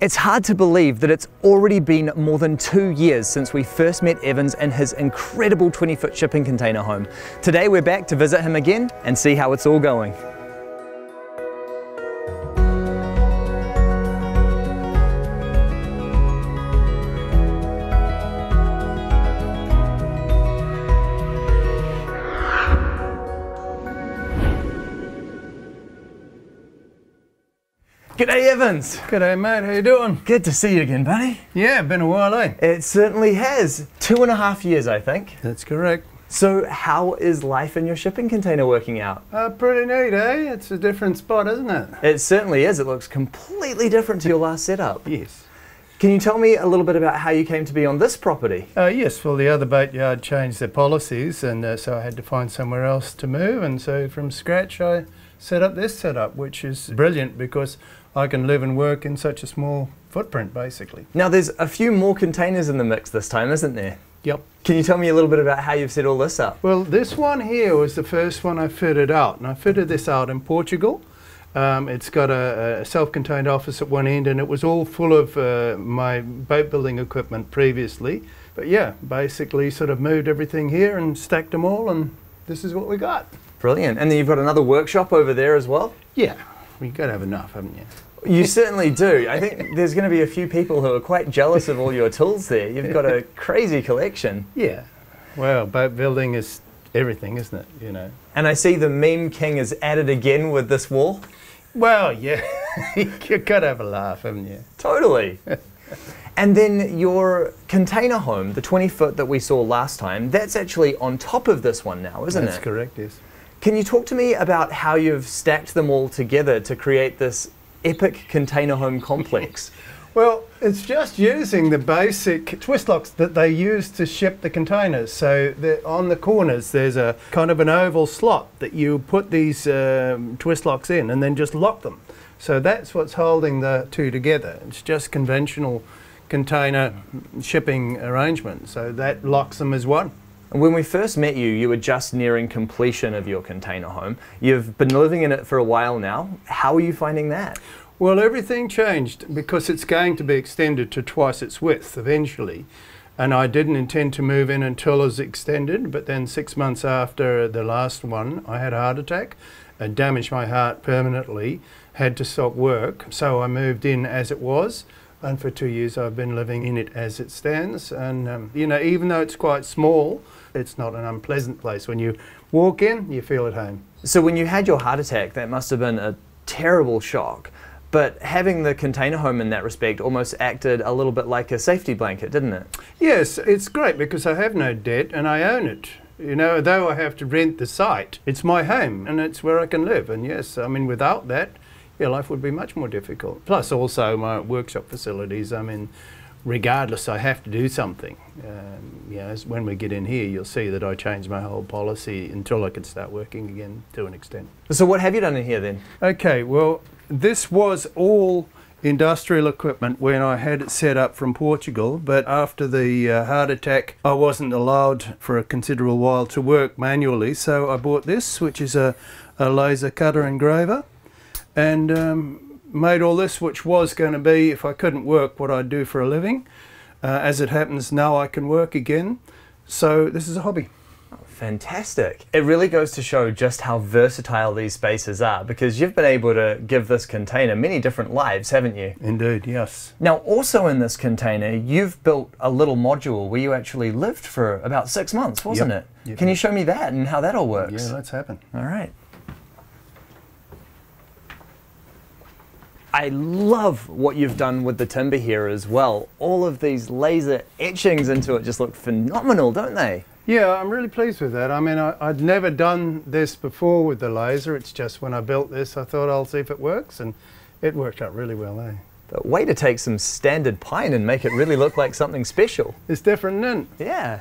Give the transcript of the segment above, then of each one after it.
It's hard to believe that it's already been more than 2 years since we first met Evans in his incredible 20-foot shipping container home. Today we're back to visit him again and see how it's all going. G'day Evans! G'day mate, how you doing? Good to see you again, buddy. Yeah, been a while, eh? It certainly has. 2.5 years, I think. That's correct. So how is life in your shipping container working out? Pretty neat, eh? It's a different spot, isn't it? It certainly is. It looks completely different to your last setup. Yes. Can you tell me a little bit about how you came to be on this property? Yes, well the other boatyard changed their policies and so I had to find somewhere else to move, and so from scratch I set up this setup, which is brilliant because I can live and work in such a small footprint, basically. Now there's a few more containers in the mix this time, isn't there? Yep. Can you tell me a little bit about how you've set all this up? Well, this one here was the first one I fitted out, and I fitted this out in Portugal. It's got a self-contained office at one end, and it was all full of my boat building equipment previously. But yeah, basically sort of moved everything here and stacked them all, and this is what we got. Brilliant. And then you've got another workshop over there as well? Yeah. You've got to have enough, haven't you? You certainly do. I think there's going to be a few people who are quite jealous of all your tools there. You've got a crazy collection. Yeah. Well, boat building is everything, isn't it? You know. And I see the meme king is at it again with this wall. Well, yeah. You've got to have a laugh, haven't you? Totally. And then your container home, the 20-foot that we saw last time, that's actually on top of this one now, isn't it? That's correct, yes. Can you talk to me about how you've stacked them all together to create this epic container home complex? Well, it's just using the basic twist locks that they use to ship the containers. So on the corners there's a kind of an oval slot that you put these twist locks in and then just lock them. So that's what's holding the two together. It's just conventional container shipping arrangement. So that locks them as one. When we first met you, you were just nearing completion of your container home. You've been living in it for a while now. How are you finding that? Well, everything changed because it's going to be extended to twice its width eventually. And I didn't intend to move in until it was extended, but then 6 months after the last one, I had a heart attack and damaged my heart permanently, had to stop work. So I moved in as it was. And for 2 years I've been living in it as it stands, and you know, even though it's quite small, it's not an unpleasant place. When you walk in, you feel at home. So when you had your heart attack, that must have been a terrible shock, but having the container home in that respect almost acted a little bit like a safety blanket, didn't it? Yes, it's great because I have no debt and I own it. You know, though I have to rent the site, it's my home and it's where I can live, and yes, I mean without that, yeah, life would be much more difficult. Plus also my workshop facilities, I mean, regardless I have to do something. Yeah, when we get in here you'll see that I changed my whole policy until I could start working again to an extent. So what have you done in here then? Okay, well this was all industrial equipment when I had it set up from Portugal, but after the heart attack I wasn't allowed for a considerable while to work manually, so I bought this, which is a laser cutter engraver. And made all this, which was going to be, if I couldn't work, what I'd do for a living. As it happens, now I can work again. So this is a hobby. Oh, fantastic. It really goes to show just how versatile these spaces are, because you've been able to give this container many different lives, haven't you? Indeed, yes. Now, also in this container, you've built a little module where you actually lived for about 6 months, wasn't it? Yep. Can you show me that and how that all works? Yeah, let's happen. All right. I love what you've done with the timber here as well. All of these laser etchings into it just look phenomenal, don't they? Yeah, I'm really pleased with that. I mean, I'd never done this before with the laser. It's just when I built this, I thought I'll see if it works, and it worked out really well, eh? But way to take some standard pine and make it really look like something special. It's different, isn't it? Yeah.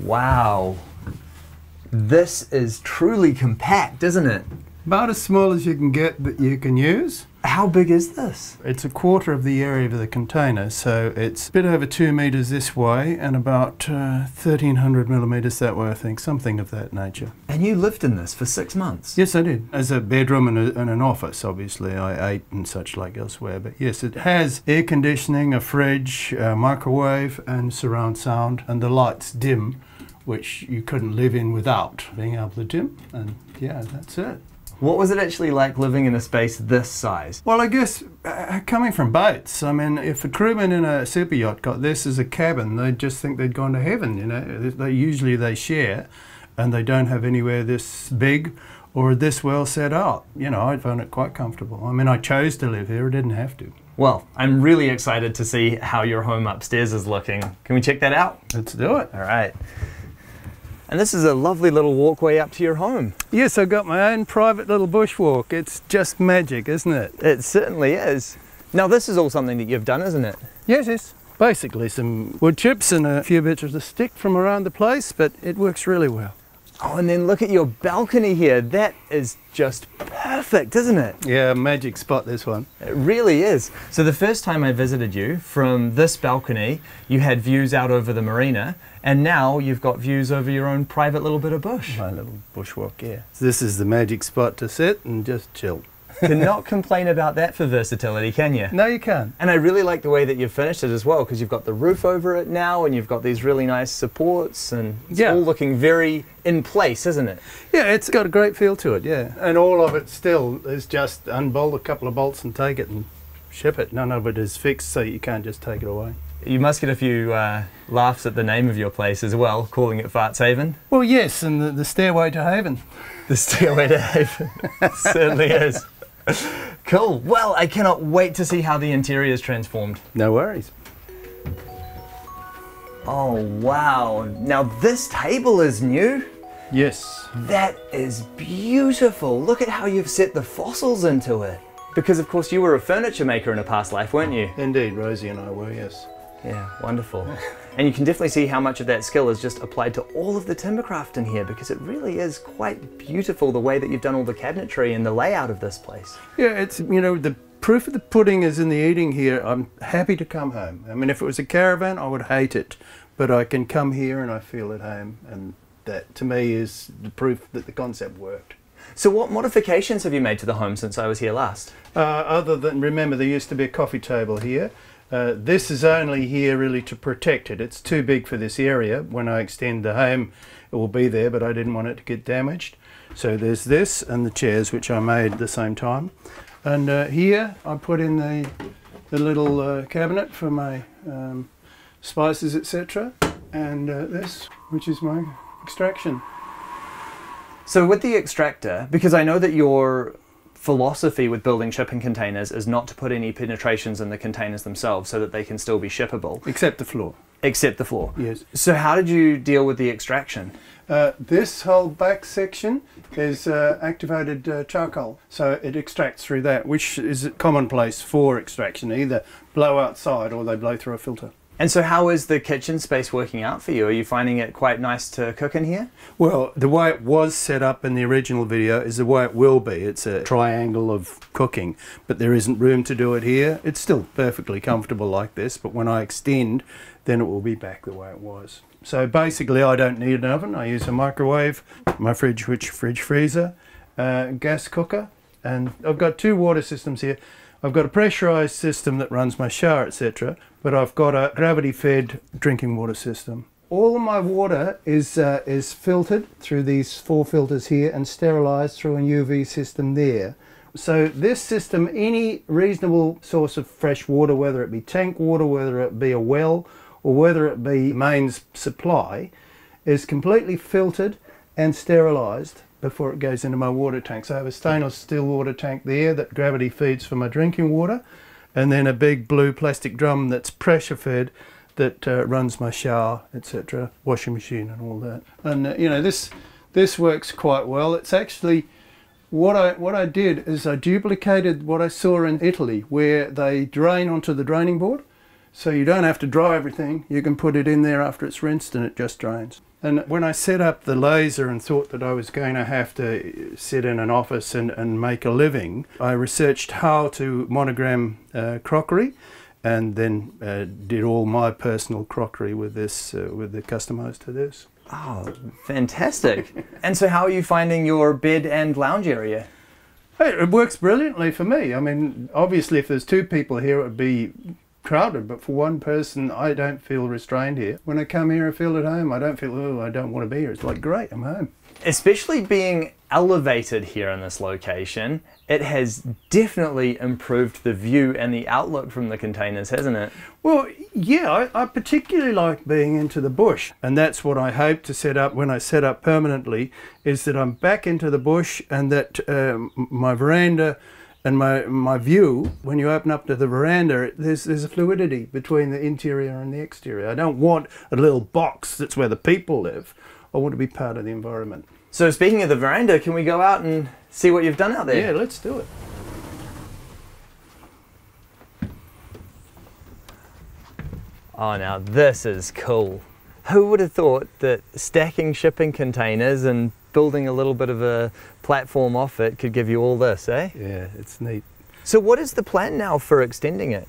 Wow. This is truly compact, isn't it? About as small as you can get that you can use. How big is this? It's a quarter of the area of the container, so it's a bit over 2 meters this way and about 1,300 millimeters that way, I think, something of that nature. And you lived in this for 6 months? Yes, I did. As a bedroom and an office, obviously. I ate and such like elsewhere, but yes, it has air conditioning, a fridge, a microwave and surround sound, and the lights dim, which you couldn't live in without being able to dim, and yeah, that's it. What was it actually like living in a space this size? Well, I guess coming from boats, I mean, if a crewman in a super yacht got this as a cabin, they'd just think they'd gone to heaven, you know. Usually they share, and they don't have anywhere this big or this well set out. You know, I found it quite comfortable. I mean, I chose to live here, I didn't have to. Well, I'm really excited to see how your home upstairs is looking. Can we check that out? Let's do it. All right. And this is a lovely little walkway up to your home. Yes, I've got my own private little bushwalk. It's just magic, isn't it? It certainly is. Now this is all something that you've done, isn't it? Yes, yes. Basically some wood chips and a few bits of the stick from around the place, but it works really well. Oh, and then look at your balcony here. That is just perfect, isn't it? Yeah, magic spot, this one. It really is. So the first time I visited you, from this balcony, you had views out over the marina, and now you've got views over your own private little bit of bush. My little bushwalk, yeah. This is the magic spot to sit and just chill. Cannot complain about that for versatility, can you? No, you can't. And I really like the way that you've finished it as well, because you've got the roof over it now, and you've got these really nice supports, and it's all looking very in place, isn't it? Yeah, it's got a great feel to it, yeah. And all of it still is just unbolt a couple of bolts and take it and ship it. None of it is fixed, so you can't just take it away. You must get a few laughs at the name of your place as well, calling it Farts Haven. Well, yes, and the Stairway to Haven. The Stairway to Haven, it certainly is. Cool. Well, I cannot wait to see how the interior is transformed. No worries. Oh, wow. Now this table is new. Yes. That is beautiful. Look at how you've set the fossils into it. Because, of course, you were a furniture maker in a past life, weren't you? Indeed, Rosie and I were, yes. Yeah, wonderful. And you can definitely see how much of that skill is just applied to all of the timbercraft in here, because it really is quite beautiful the way that you've done all the cabinetry and the layout of this place. Yeah, it's, you know, the proof of the pudding is in the eating here. I'm happy to come home. I mean, if it was a caravan, I would hate it, but I can come here and I feel at home, and that to me is the proof that the concept worked. So what modifications have you made to the home since I was here last? Other than, remember, there used to be a coffee table here. This is only here really to protect it. It's too big for this area. When I extend the home, it will be there, but I didn't want it to get damaged. So there's this and the chairs, which I made at the same time. And here I put in the little cabinet for my spices, etc. And this, which is my extraction. So with the extractor, because I know that your philosophy with building shipping containers is not to put any penetrations in the containers themselves so that they can still be shippable. Except the floor. Except the floor. Yes. So how did you deal with the extraction? This whole back section is activated charcoal, so it extracts through that, which is commonplace for extraction. Either blow outside or they blow through a filter. And so how is the kitchen space working out for you? Are you finding it quite nice to cook in here? Well, the way it was set up in the original video is the way it will be. It's a triangle of cooking, but there isn't room to do it here. It's still perfectly comfortable like this, but when I extend, then it will be back the way it was. So basically, I don't need an oven. I use a microwave, my fridge, freezer, gas cooker, and I've got two water systems here. I've got a pressurized system that runs my shower, etc., but I've got a gravity-fed drinking water system. All of my water is filtered through these 4 filters here and sterilized through an UV system there. So this system, any reasonable source of fresh water, whether it be tank water, whether it be a well, or whether it be mains supply, is completely filtered and sterilized before it goes into my water tank. So I have a stainless steel water tank there that gravity feeds for my drinking water, and then a big blue plastic drum that's pressure fed that runs my shower, etc., washing machine and all that. And you know, this works quite well. It's actually, what I did is I duplicated what I saw in Italy, where they drain onto the draining board, so you don't have to dry everything. You can put it in there after it's rinsed and it just drains. And when I set up the laser and thought that I was going to have to sit in an office and make a living, I researched how to monogram crockery, and then did all my personal crockery with this, with the customized to this. Oh, fantastic. And so how are you finding your bed and lounge area? It works brilliantly for me. I mean, obviously if there's two people here it would be crowded, but for one person I don't feel restrained here. When I come here I feel at home. I don't feel, oh, I don't want to be here. It's like, great, I'm home. Especially being elevated here in this location, it has definitely improved the view and the outlook from the containers, hasn't it? Well, yeah, I particularly like being into the bush, and that's what I hope to set up when I set up permanently, is that I'm back into the bush, and that my veranda and my view, when you open up to the veranda, there's a fluidity between the interior and the exterior. I don't want a little box that's where the people live. I want to be part of the environment. So speaking of the veranda, can we go out and see what you've done out there? Yeah, let's do it. Oh, now this is cool. Who would have thought that stacking shipping containers and building a little bit of a platform off it could give you all this, eh? Yeah, it's neat. So what is the plan now for extending it?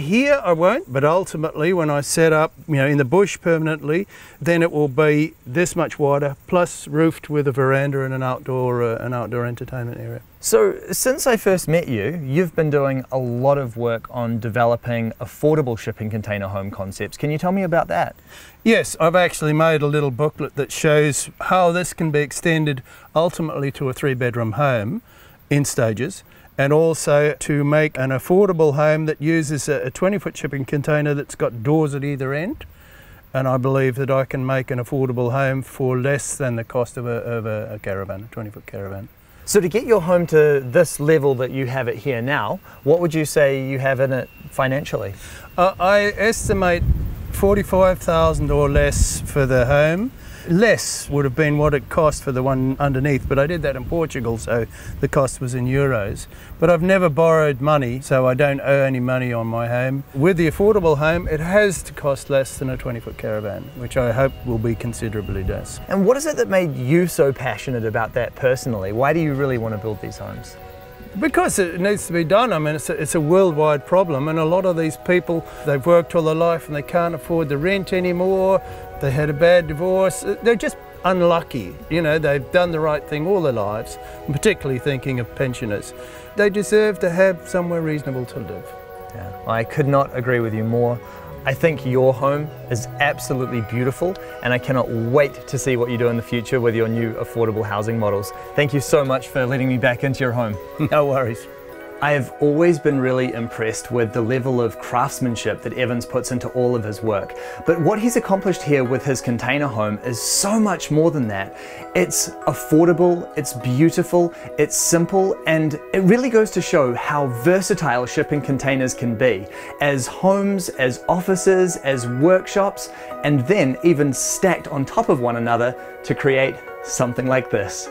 Here I won't, but ultimately when I set up, you know, in the bush permanently, then it will be this much wider, plus roofed with a veranda and an outdoor entertainment area. So since I first met you, you've been doing a lot of work on developing affordable shipping container home concepts. Can you tell me about that? Yes, I've actually made a little booklet that shows how this can be extended ultimately to a 3-bedroom home in stages, and also to make an affordable home that uses a 20-foot shipping container that's got doors at either end. And I believe that I can make an affordable home for less than the cost of a caravan, a 20-foot caravan. So to get your home to this level that you have it here now, what would you say you have in it financially? I estimate $45,000 or less for the home. Less would have been what it cost for the one underneath, but I did that in Portugal, so the cost was in euros. But I've never borrowed money, so I don't owe any money on my home. With the affordable home, it has to cost less than a 20-foot caravan, which I hope will be considerably less. And what is it that made you so passionate about that personally? Why do you really want to build these homes? Because it needs to be done. I mean, it's a worldwide problem, and a lot of these people, they've worked all their life and they can't afford the rent anymore, they had a bad divorce, they're just unlucky, you know, they've done the right thing all their lives, and particularly thinking of pensioners. They deserve to have somewhere reasonable to live. Yeah, I could not agree with you more. I think your home is absolutely beautiful, and I cannot wait to see what you do in the future with your new affordable housing models. Thank you so much for letting me back into your home. No worries. I have always been really impressed with the level of craftsmanship that Evans puts into all of his work. But what he's accomplished here with his container home is so much more than that. It's affordable, it's beautiful, it's simple, and it really goes to show how versatile shipping containers can be as homes, as offices, as workshops, and then even stacked on top of one another to create something like this.